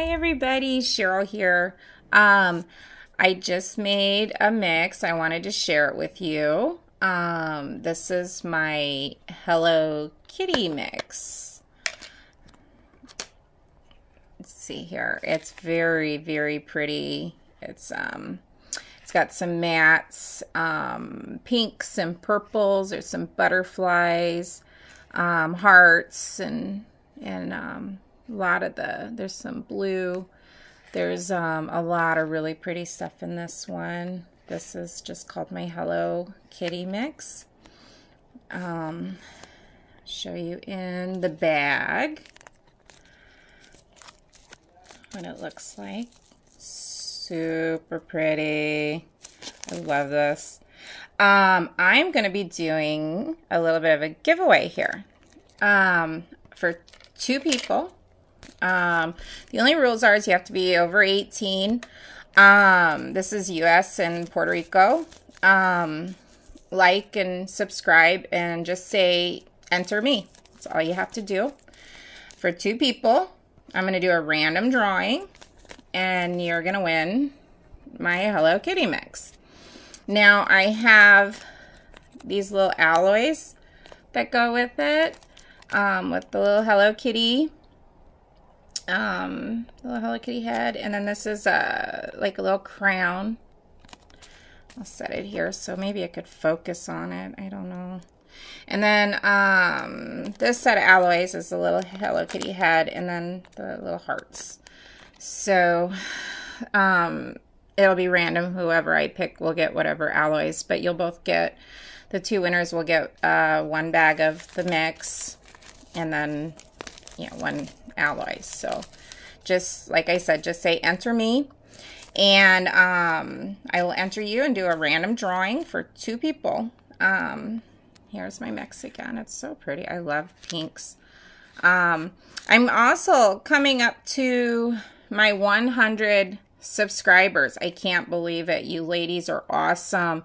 Hi everybody, Cheryl here. I just made a mix. I wanted to share it with you. This is my Hello Kitty mix. Let's see here. It's very, very pretty. It's got some mattes, pinks and purples. There's some butterflies, hearts, and a lot of there's some blue. There's a lot of really pretty stuff in this one. This is just called my Hello Kitty mix. Show you in the bag what it looks like. Super pretty. I love this. I'm gonna be doing a little bit of a giveaway here for two people. The only rules are you have to be over 18. This is US and Puerto Rico. Like and subscribe and just say enter me. That's all you have to do. For two people, I'm going to do a random drawing and you're going to win my Hello Kitty mix. Now I have these little alloys that go with it, with the little Hello Kitty. Little Hello Kitty head, and then this is like a little crown. I'll set it here so maybe I could focus on it. I don't know. And then this set of alloys is the little Hello Kitty head, and then the little hearts. So it'll be random. Whoever I pick will get whatever alloys, but you'll both get, the two winners will get one bag of the mix, and then one alloy. So just like I said, just say enter me, and I will enter you and do a random drawing for two people. Here's my mix again. It's so pretty. I love pinks. I'm also coming up to my 100 subscribers. I can't believe it. You ladies are awesome.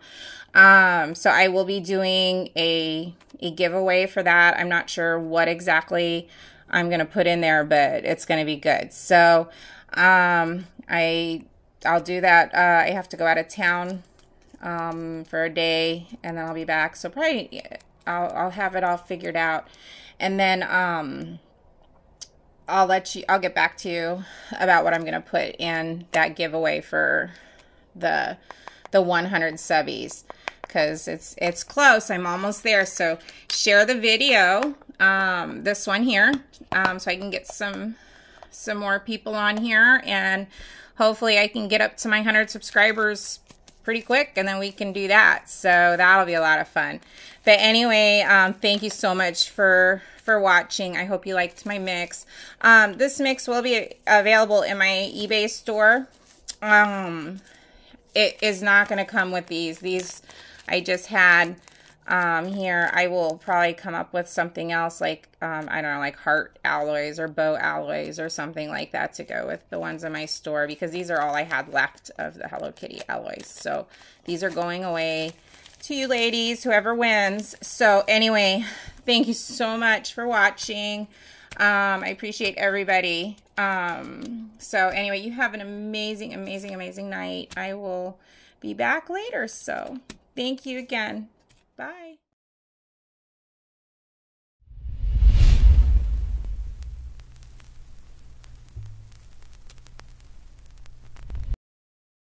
So I will be doing a giveaway for that. I'm not sure what exactly I'm going to put in there, but it's going to be good. So I'll do that. I have to go out of town for a day, and then I'll be back. So probably I'll have it all figured out. And then I'll get back to you about what I'm going to put in that giveaway for the 100 subbies, because it's close. I'm almost there. So share the video, this one here, so I can get some more people on here, and hopefully I can get up to my 100 subscribers pretty quick, and then we can do that. So that'll be a lot of fun. But anyway, thank you so much for watching. I hope you liked my mix. This mix will be available in my eBay store. It is not going to come with these. These I just had here. I will probably come up with something else, like, I don't know, like heart alloys or bow alloys or something like that to go with the ones in my store, because these are all I had left of the Hello Kitty alloys. So these are going away to you ladies, whoever wins. So anyway, thank you so much for watching. I appreciate everybody. So anyway, you have an amazing, amazing, amazing night. I will be back later. So thank you again. Bye.